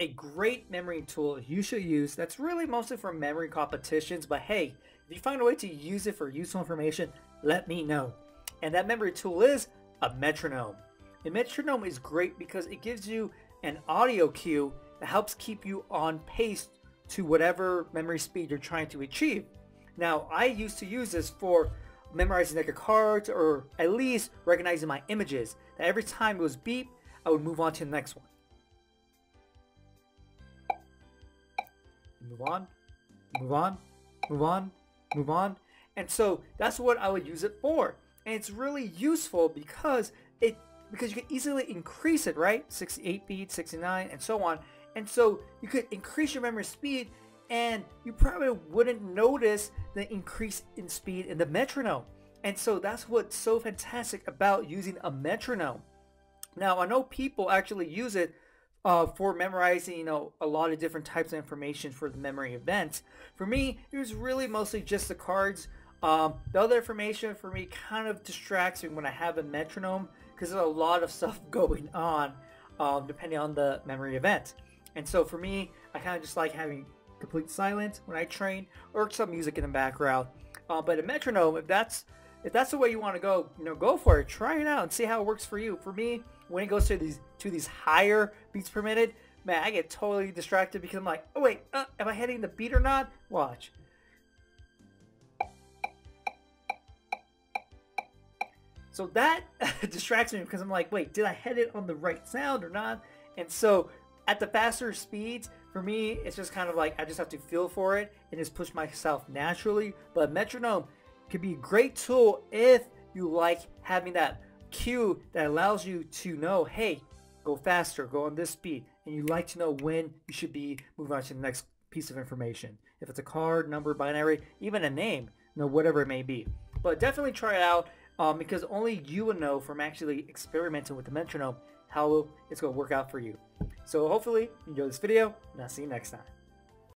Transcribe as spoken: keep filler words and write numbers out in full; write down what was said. a great memory tool you should use that's really mostly for memory competitions, but hey, if you find a way to use it for useful information, let me know. And that memory tool is a metronome. A metronome is great because it gives you an audio cue that helps keep you on pace to whatever memory speed you're trying to achieve. Now, I used to use this for memorizing deck of cards, or at least recognizing my images. That every time it was beep, I would move on to the next one. Move on, move on, move on, move on. And so that's what I would use it for. And it's really useful because it because you can easily increase it, right? sixty-eight beats, sixty-nine, and so on. And so you could increase your memory speed, and you probably wouldn't notice the increase in speed in the metronome. And so that's what's so fantastic about using a metronome. Now, I know people actually use it uh, for memorizing, you know, a lot of different types of information for the memory events. For me, it was really mostly just the cards. Um, the other information for me kind of distracts me when I have a metronome, because there's a lot of stuff going on um, depending on the memory event. And so for me, I kind of just like having complete silence when I train, or some music in the background. Uh, but a metronome, if that's if that's the way you want to go, you know, go for it. Try it out and see how it works for you. For me, when it goes to these to these higher beats per minute, man, I get totally distracted because I'm like, oh wait, uh, am I hitting the beat or not? Watch. So that distracts me because I'm like, wait, did I hit it on the right sound or not? And so at the faster speeds, for me, it's just kind of like I just have to feel for it and just push myself naturally. But metronome could be a great tool if you like having that cue that allows you to know, hey, go faster, go on this speed, and you like to know when you should be moving on to the next piece of information. If it's a card, number, binary, even a name, you know, whatever it may be. But definitely try it out um, because only you would know from actually experimenting with the metronome how it's going to work out for you. So hopefully you enjoy this video, and I'll see you next time.